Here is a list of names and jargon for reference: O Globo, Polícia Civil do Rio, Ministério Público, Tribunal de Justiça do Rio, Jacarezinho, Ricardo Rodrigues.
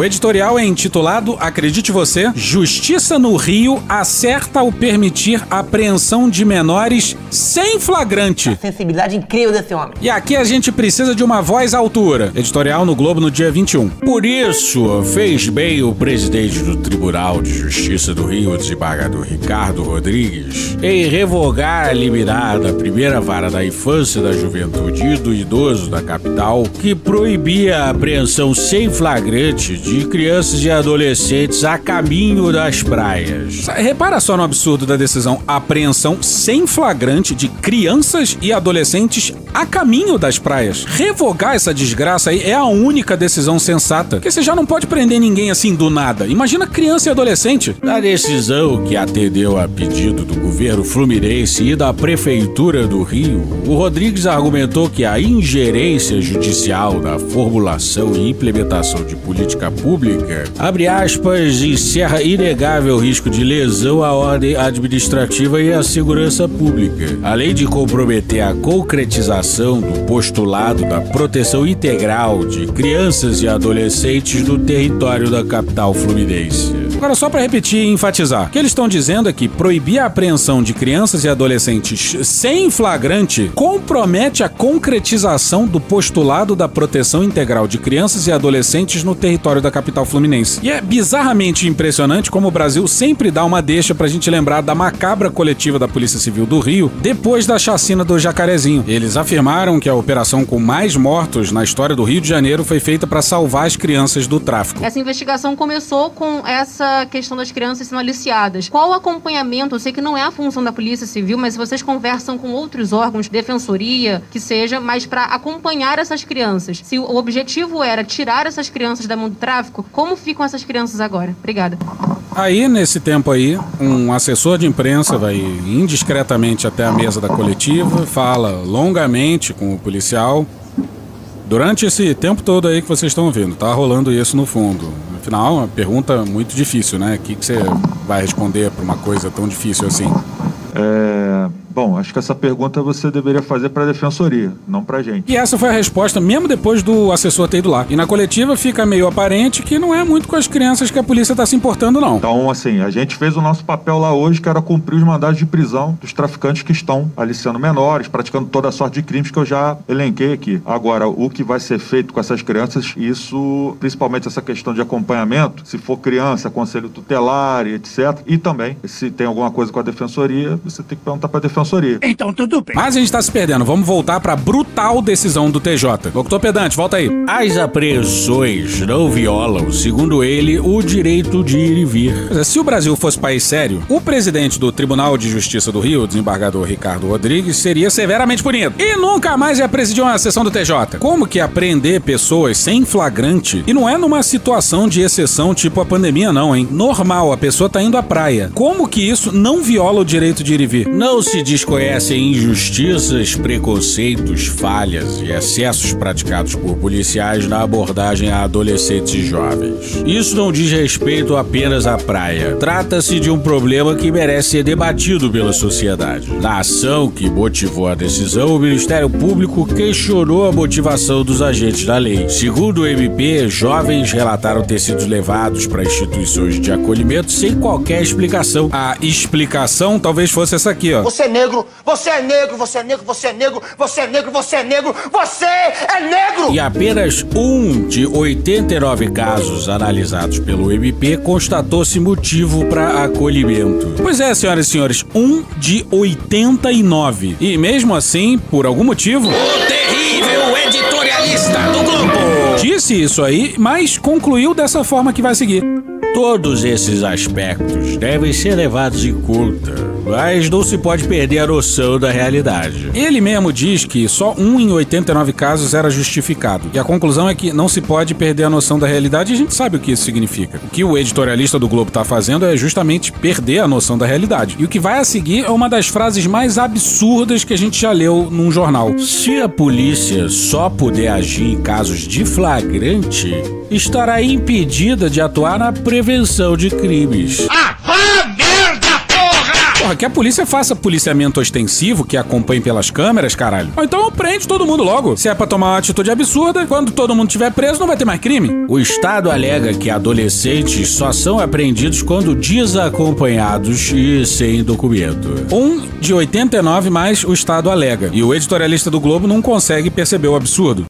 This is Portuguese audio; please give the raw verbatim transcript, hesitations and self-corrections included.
O editorial é intitulado, acredite você, Justiça no Rio acerta ao permitir apreensão de menores sem flagrante. A sensibilidade incrível desse homem. E aqui a gente precisa de uma voz à altura. Editorial no Globo no dia vinte e um. Por isso, fez bem o presidente do Tribunal de Justiça do Rio, o desembargador Ricardo Rodrigues, em revogar a liminar da primeira vara da infância, da juventude e do idoso da capital, que proibia a apreensão sem flagrante de crianças e adolescentes a caminho das praias. Repara só no absurdo da decisão: apreensão sem flagrante de crianças e adolescentes a caminho das praias. Revogar essa desgraça aí é a única decisão sensata, porque você já não pode prender ninguém assim do nada. Imagina criança e adolescente. A decisão, que atendeu a pedido do governo fluminense e da prefeitura do Rio, o Rodrigues argumentou que a ingerência judicial na formulação e implementação de política pública, abre aspas, encerra inegável risco de lesão à ordem administrativa e à segurança pública, além de comprometer a concretização do postulado da proteção integral de crianças e adolescentes do território da capital fluminense. Agora, só para repetir e enfatizar, o que eles estão dizendo é que proibir a apreensão de crianças e adolescentes sem flagrante compromete a concretização do postulado da proteção integral de crianças e adolescentes no território da capital fluminense. E é bizarramente impressionante como o Brasil sempre dá uma deixa pra gente lembrar da macabra coletiva da Polícia Civil do Rio depois da chacina do Jacarezinho. Eles afirmaram que a operação com mais mortos na história do Rio de Janeiro foi feita para salvar as crianças do tráfico. Essa investigação começou com essa questão das crianças sendo aliciadas. Qual o acompanhamento? Eu sei que não é a função da Polícia Civil, mas vocês conversam com outros órgãos, defensoria, que seja, mas para acompanhar essas crianças. Se o objetivo era tirar essas crianças da mão do tráfico, como ficam essas crianças agora? Obrigada. Aí, nesse tempo aí, um assessor de imprensa vai indiscretamente até a mesa da coletiva, fala longamente com o policial. Durante esse tempo todo aí que vocês estão ouvindo, tá rolando isso no fundo. Afinal, uma pergunta muito difícil, né? O que que você vai responder para uma coisa tão difícil assim? É... Bom, acho que essa pergunta você deveria fazer para a defensoria, não para a gente. E essa foi a resposta, mesmo depois do assessor ter ido lá. E na coletiva fica meio aparente que não é muito com as crianças que a polícia está se importando, não. Então, assim, a gente fez o nosso papel lá hoje, que era cumprir os mandados de prisão dos traficantes que estão aliciando menores, praticando toda a sorte de crimes que eu já elenquei aqui. Agora, o que vai ser feito com essas crianças, isso, principalmente essa questão de acompanhamento, se for criança, conselho tutelar e etcétera. E também, se tem alguma coisa com a defensoria, você tem que perguntar para a defensoria. Então tudo bem. Mas a gente tá se perdendo. Vamos voltar pra brutal decisão do T J. Doutor Pedante, volta aí. As apreensões não violam, segundo ele, o direito de ir e vir. Se o Brasil fosse país sério, o presidente do Tribunal de Justiça do Rio, o desembargador Ricardo Rodrigues, seria severamente punido. E nunca mais ia presidir uma sessão do T J. Como que apreender pessoas sem flagrante? E não é numa situação de exceção tipo a pandemia, não, hein? Normal, a pessoa tá indo à praia. Como que isso não viola o direito de ir e vir? Não se desconhecem injustiças, preconceitos, falhas e excessos praticados por policiais na abordagem a adolescentes e jovens. Isso não diz respeito apenas à praia. Trata-se de um problema que merece ser debatido pela sociedade. Na ação que motivou a decisão, o Ministério Público questionou a motivação dos agentes da lei. Segundo o M P, jovens relataram ter sido levados para instituições de acolhimento sem qualquer explicação. A explicação talvez fosse essa aqui, ó. Você é negro, você é negro, você é negro, você é negro, você é negro, você é negro, você é negro! E apenas um de oitenta e nove casos analisados pelo M P constatou-se motivo para acolhimento. Pois é, senhoras e senhores, um de oitenta e nove. E mesmo assim, por algum motivo... O terrível editorialista do Globo disse isso aí, mas concluiu dessa forma que vai seguir. Todos esses aspectos devem ser levados em conta, mas não se pode perder a noção da realidade. Ele mesmo diz que só um em oitenta e nove casos era justificado. E a conclusão é que não se pode perder a noção da realidade, e a gente sabe o que isso significa. O que o editorialista do Globo está fazendo é justamente perder a noção da realidade. E o que vai a seguir é uma das frases mais absurdas que a gente já leu num jornal. Se a polícia só puder agir em casos de flagrante, estará impedida de atuar na prevenção de crimes. Ah, vá merda, porra! Porra, que a polícia faça policiamento ostensivo, que acompanhe pelas câmeras, caralho. Ou então prende todo mundo logo. Se é pra tomar uma atitude absurda, quando todo mundo estiver preso, não vai ter mais crime. O Estado alega que adolescentes só são apreendidos quando desacompanhados e sem documento. Um de oitenta e nove mais o Estado alega. E o editorialista do Globo não consegue perceber o absurdo.